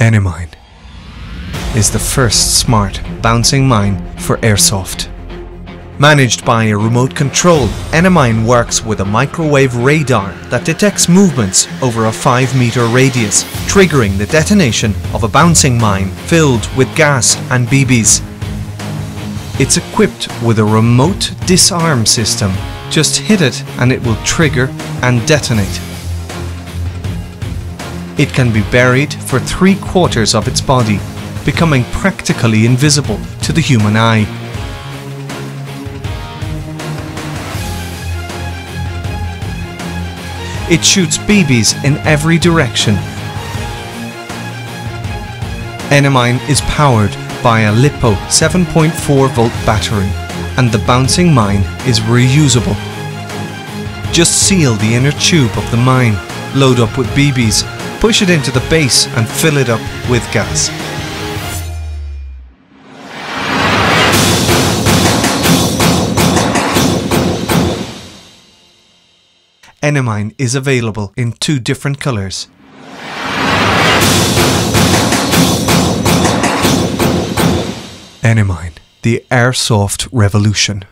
Enimine is the first smart bouncing mine for airsoft. Managed by a remote control, Enimine works with a microwave radar that detects movements over a 5-meter radius, triggering the detonation of a bouncing mine filled with gas and BBs. It's equipped with a remote disarm system. Just hit it and it will trigger and detonate. It can be buried for 3/4 of its body, becoming practically invisible to the human eye. It shoots BBs in every direction. Enimine is powered by a LiPo 7.4-volt battery, and the bouncing mine is reusable. Just seal the inner tube of the mine, load up with BBs, push it into the base and fill it up with gas. Enimine is available in 2 different colours. Enimine, the Airsoft Revolution.